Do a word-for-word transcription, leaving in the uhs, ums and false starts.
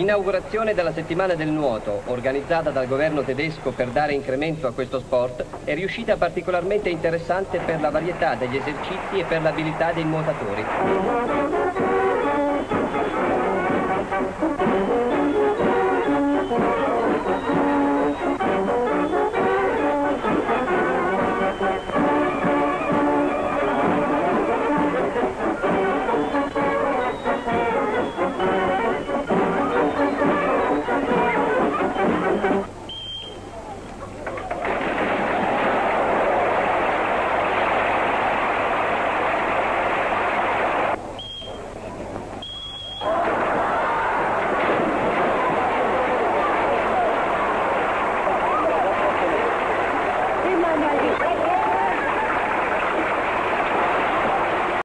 L'inaugurazione della settimana del nuoto, organizzata dal governo tedesco per dare incremento a questo sport, è riuscita particolarmente interessante per la varietà degli esercizi e per l'abilità dei nuotatori.